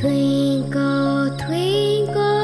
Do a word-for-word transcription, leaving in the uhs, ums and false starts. Twinkle, twinkle.